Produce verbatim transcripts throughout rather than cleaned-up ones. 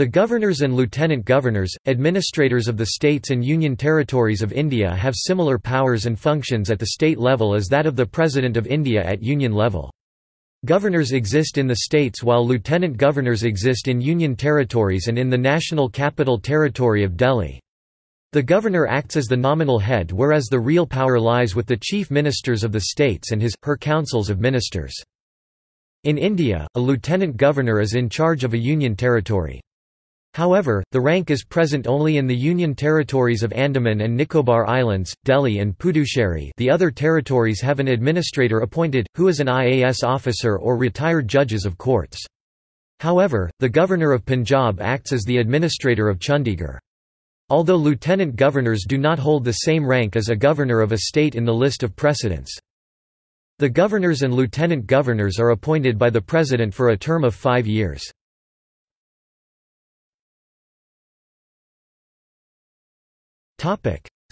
The governors and lieutenant governors, administrators of the states and union territories of India have similar powers and functions at the state level as that of the President of India at union level. Governors exist in the states while lieutenant governors exist in union territories and in the National Capital Territory of Delhi. The governor acts as the nominal head whereas the real power lies with the chief ministers of the states and his/her councils of ministers. In India, a lieutenant governor is in charge of a union territory. However, the rank is present only in the union territories of Andaman and Nicobar Islands, Delhi and Puducherry. The other territories have an administrator appointed, who is an I A S officer or retired judges of courts. However, the governor of Punjab acts as the administrator of Chandigarh. Although lieutenant governors do not hold the same rank as a governor of a state in the list of precedence. The governors and lieutenant governors are appointed by the president for a term of five years.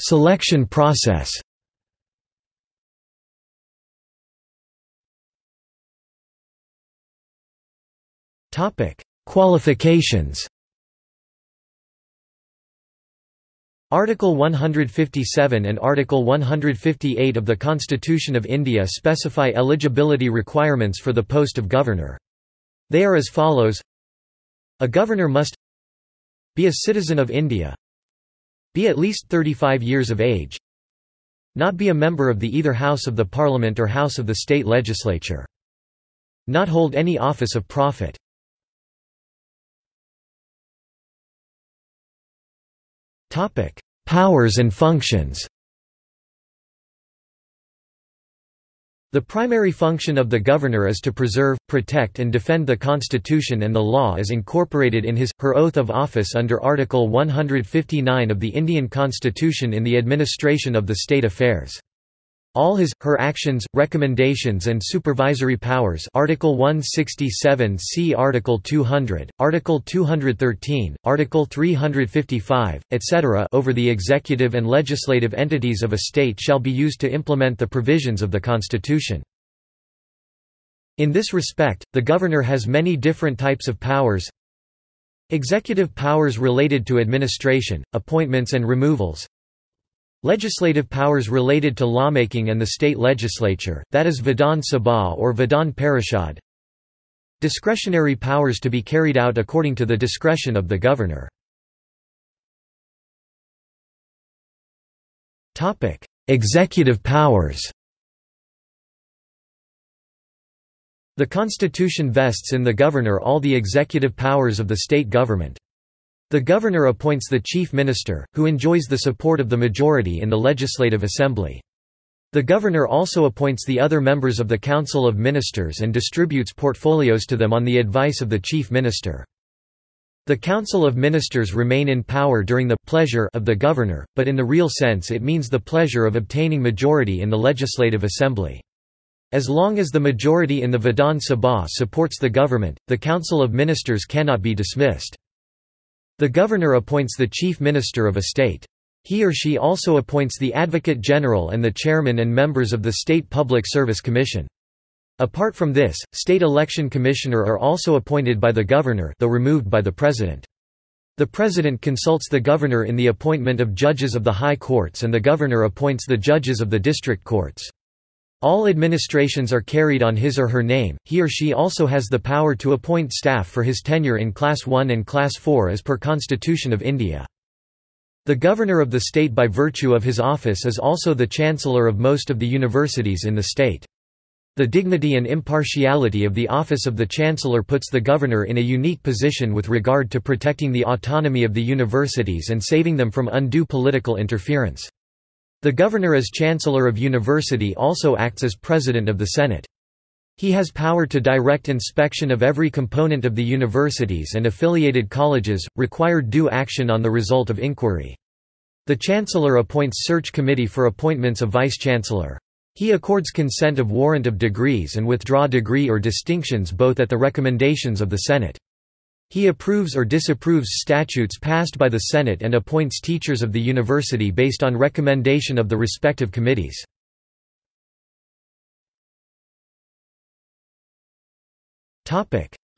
Selection process. Qualifications. Article one hundred fifty-seven and Article one hundred fifty-eight of the Constitution of India specify eligibility requirements for the post of governor. They are as follows. A governor must be a citizen of India, be at least thirty-five years of age, not be a member of the either House of the Parliament or House of the State Legislature, not hold any office of profit. Topic: Powers and functions. The primary function of the governor is to preserve, protect and defend the constitution and the law as incorporated in his/her oath of office under Article one hundred fifty-nine of the Indian Constitution in the administration of the state affairs. All his/her actions, recommendations and supervisory powers Article one sixty-seven see Article two hundred, Article two hundred thirteen, Article three hundred fifty-five, et cetera over the executive and legislative entities of a state shall be used to implement the provisions of the Constitution. In this respect, the governor has many different types of powers. Executive powers related to administration, appointments and removals. Legislative powers related to lawmaking and the state legislature, that is Vidhan Sabha or Vidhan Parishad. Discretionary powers to be carried out according to the discretion of the governor. Topic: Executive powers. The Constitution vests in the governor all the executive powers of the state government. The governor appoints the chief minister, who enjoys the support of the majority in the Legislative Assembly. The governor also appoints the other members of the Council of Ministers and distributes portfolios to them on the advice of the chief minister. The Council of Ministers remain in power during the pleasure of the governor, but in the real sense it means the pleasure of obtaining majority in the Legislative Assembly. As long as the majority in the Vidhan Sabha supports the government, the Council of Ministers cannot be dismissed. The governor appoints the chief minister of a state. He or she also appoints the advocate general and the chairman and members of the State Public Service Commission. Apart from this, state election commissioner are also appointed by the governor, though removed by the president. The president consults the governor in the appointment of judges of the high courts and the governor appoints the judges of the district courts. All administrations are carried on his or her name. He or she also has the power to appoint staff for his tenure in Class one and Class four as per Constitution of India. The governor of the state by virtue of his office is also the chancellor of most of the universities in the state. The dignity and impartiality of the office of the chancellor puts the governor in a unique position with regard to protecting the autonomy of the universities and saving them from undue political interference. The governor as chancellor of university also acts as president of the Senate. He has power to direct inspection of every component of the universities and affiliated colleges, require due action on the result of inquiry. The chancellor appoints search committee for appointments of vice-chancellor. He accords consent of warrant of degrees and withdraw degree or distinctions both at the recommendations of the Senate. He approves or disapproves statutes passed by the Senate and appoints teachers of the university based on recommendation of the respective committees.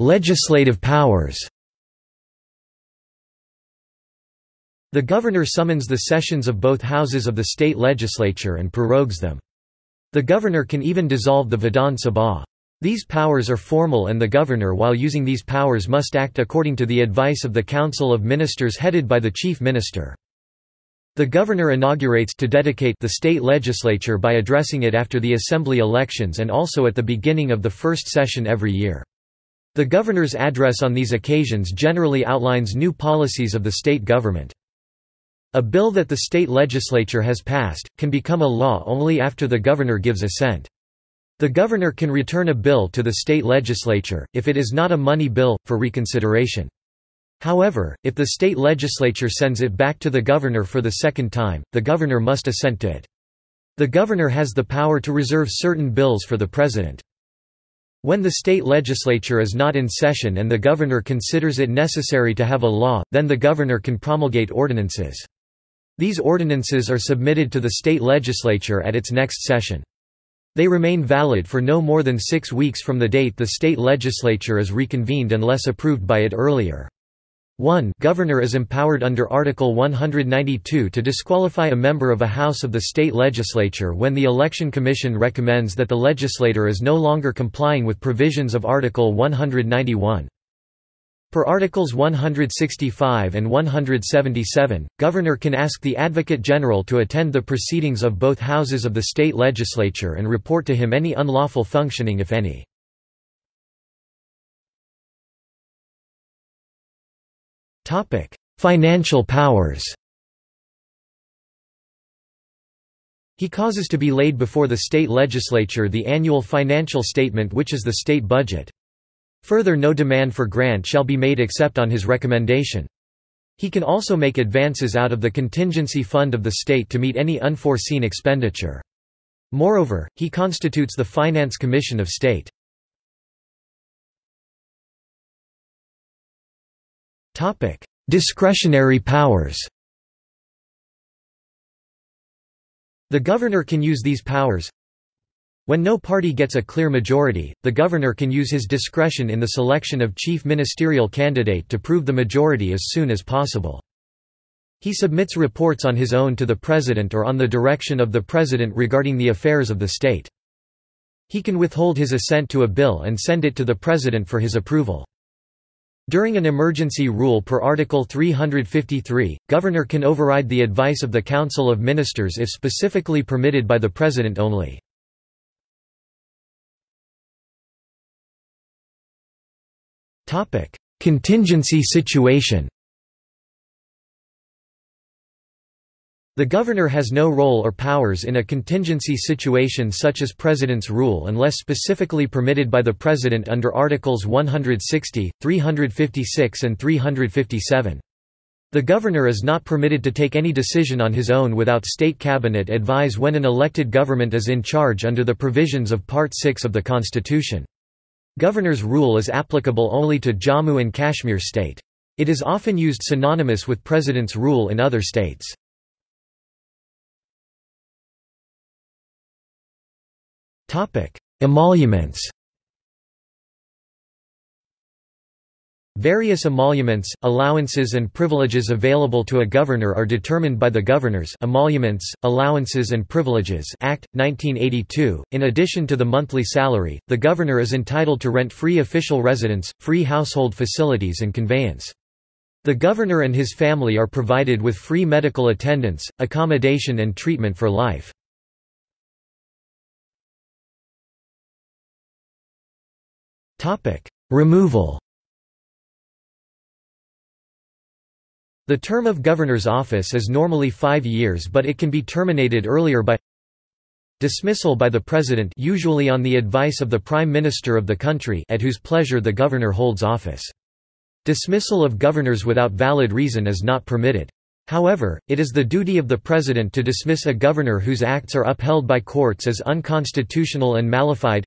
Legislative powers. The governor summons the sessions of both houses of the state legislature and prorogues them. The governor can even dissolve the Vidhan Sabha. These powers are formal, and the governor, while using these powers, must act according to the advice of the Council of Ministers headed by the Chief Minister. The governor inaugurates to dedicate the state legislature by addressing it after the assembly elections and also at the beginning of the first session every year. The governor's address on these occasions generally outlines new policies of the state government. A bill that the state legislature has passed can become a law only after the governor gives assent. The governor can return a bill to the state legislature, if it is not a money bill, for reconsideration. However, if the state legislature sends it back to the governor for the second time, the governor must assent to it. The governor has the power to reserve certain bills for the president. When the state legislature is not in session and the governor considers it necessary to have a law, then the governor can promulgate ordinances. These ordinances are submitted to the state legislature at its next session. They remain valid for no more than six weeks from the date the state legislature is reconvened unless approved by it earlier. one Governor is empowered under Article one hundred ninety-two to disqualify a member of a House of the State Legislature when the Election Commission recommends that the legislator is no longer complying with provisions of Article one hundred ninety-one. Per Articles one hundred sixty-five and one hundred seventy-seven, Governor can ask the Advocate General to attend the proceedings of both houses of the state legislature and report to him any unlawful functioning, if any. Topic: Financial powers. He causes to be laid before the state legislature the annual financial statement, which is the state budget. Further, no demand for grant shall be made except on his recommendation. He can also make advances out of the contingency fund of the state to meet any unforeseen expenditure. Moreover, he constitutes the Finance Commission of State. Topic: Discretionary powers. The governor can use these powers. When no party gets a clear majority, the governor can use his discretion in the selection of chief ministerial candidate to prove the majority as soon as possible. He submits reports on his own to the president or on the direction of the president regarding the affairs of the state. He can withhold his assent to a bill and send it to the president for his approval. During an emergency rule per Article three hundred fifty-three, governor can override the advice of the Council of Ministers if specifically permitted by the president only. Contingency situation. The governor has no role or powers in a contingency situation such as president's rule unless specifically permitted by the president under Articles one hundred sixty, three hundred fifty-six and three hundred fifty-seven. The governor is not permitted to take any decision on his own without state cabinet advice when an elected government is in charge under the provisions of Part six of the Constitution. Governor's rule is applicable only to Jammu and Kashmir state. It is often used synonymous with president's rule in other states. Topic: Emoluments. Various emoluments, allowances and privileges available to a governor are determined by the Governor's Emoluments, Allowances and Privileges Act, nineteen eighty-two. In addition to the monthly salary, the governor is entitled to rent-free official residence, free household facilities and conveyance. The governor and his family are provided with free medical attendance, accommodation and treatment for life. Removal. The term of governor's office is normally five years, but it can be terminated earlier by dismissal by the president, usually on the advice of the prime minister of the country at whose pleasure the governor holds office. Dismissal of governors without valid reason is not permitted. However, it is the duty of the president to dismiss a governor whose acts are upheld by courts as unconstitutional and nullified.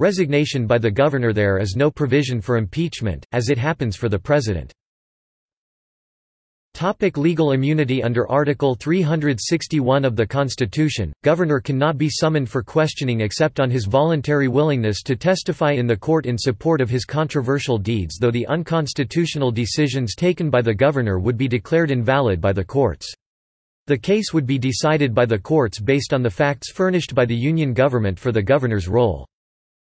Resignation by the governor. There is no provision for impeachment, as it happens for the president. Topic: legal immunity. Under Article three hundred sixty-one of the Constitution, governor cannot be summoned for questioning except on his voluntary willingness to testify in the court in support of his controversial deeds, though the unconstitutional decisions taken by the governor would be declared invalid by the courts. The case would be decided by the courts based on the facts furnished by the Union government for the governor's role.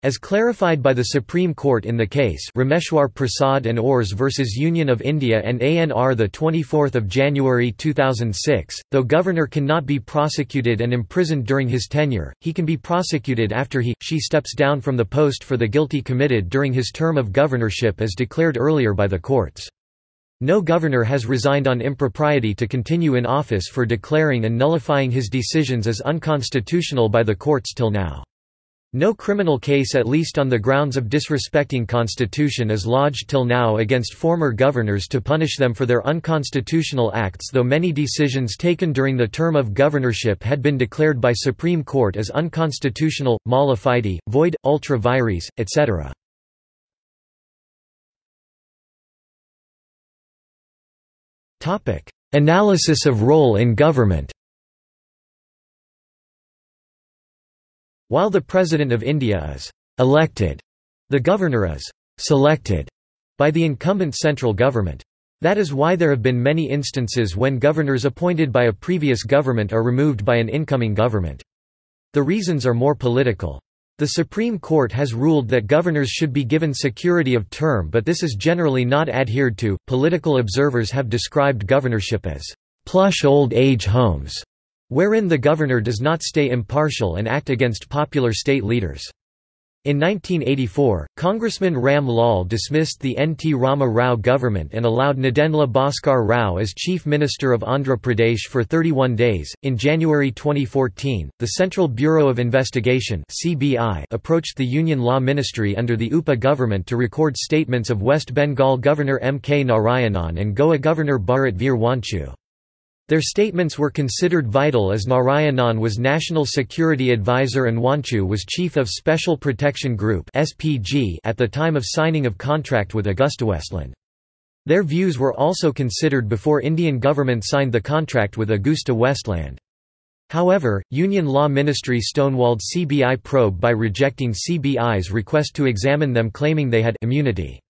As clarified by the Supreme Court in the case Rameshwar Prasad and Oars versus Union of India and A N R the twenty-fourth of January two thousand six, though governor cannot be prosecuted and imprisoned during his tenure, he can be prosecuted after he she steps down from the post for the guilty committed during his term of governorship as declared earlier by the courts. No governor has resigned on impropriety to continue in office for declaring and nullifying his decisions as unconstitutional by the courts till now. No criminal case, at least on the grounds of disrespecting Constitution, is lodged till now against former governors to punish them for their unconstitutional acts, though many decisions taken during the term of governorship had been declared by Supreme Court as unconstitutional, mala fide, void, ultra vires, et cetera. Analysis of role in government. While the President of India is «elected», the governor is «selected» by the incumbent central government. That is why there have been many instances when governors appointed by a previous government are removed by an incoming government. The reasons are more political. The Supreme Court has ruled that governors should be given security of term, but this is generally not adhered to. Political observers have described governorship as «plush old age homes», wherein the governor does not stay impartial and act against popular state leaders. In nineteen eighty-four, Congressman Ram Lal dismissed the N T Rama Rao government and allowed Nadenla Bhaskar Rao as Chief Minister of Andhra Pradesh for thirty-one days. In January twenty fourteen, the Central Bureau of Investigation (C B I) approached the Union Law Ministry under the U P A government to record statements of West Bengal Governor M K Narayanan and Goa Governor Bharat Veer Wanchu. Their statements were considered vital as Narayanan was National Security Advisor and Wanchu was Chief of Special Protection Group (S P G) at the time of signing of contract with Augusta Westland. Their views were also considered before Indian government signed the contract with Augusta Westland. However, Union Law Ministry stonewalled C B I probe by rejecting C B I's request to examine them, claiming they had immunity.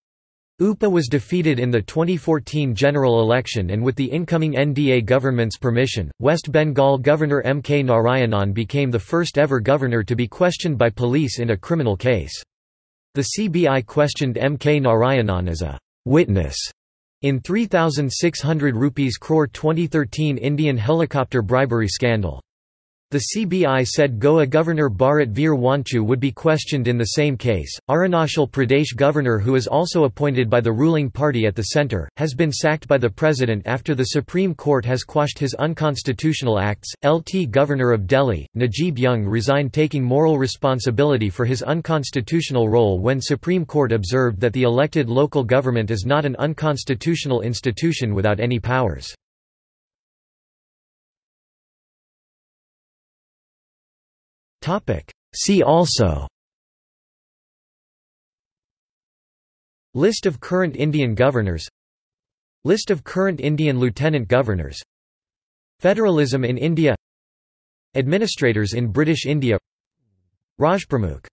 U P A was defeated in the twenty fourteen general election, and with the incoming N D A government's permission, West Bengal Governor M K Narayanan became the first ever governor to be questioned by police in a criminal case. The C B I questioned M K Narayanan as a witness in three thousand six hundred rupees crore twenty thirteen Indian helicopter bribery scandal. The C B I said Goa Governor Bharat Veer Wanchu would be questioned in the same case. Arunachal Pradesh governor, who is also appointed by the ruling party at the centre, has been sacked by the president after the Supreme Court has quashed his unconstitutional acts. Lieutenant Governor of Delhi, Najeeb Jung, resigned, taking moral responsibility for his unconstitutional role when Supreme Court observed that the elected local government is not an unconstitutional institution without any powers. See also: List of current Indian governors, List of current Indian lieutenant governors, Federalism in India, Administrators in British India, Rajpramukh.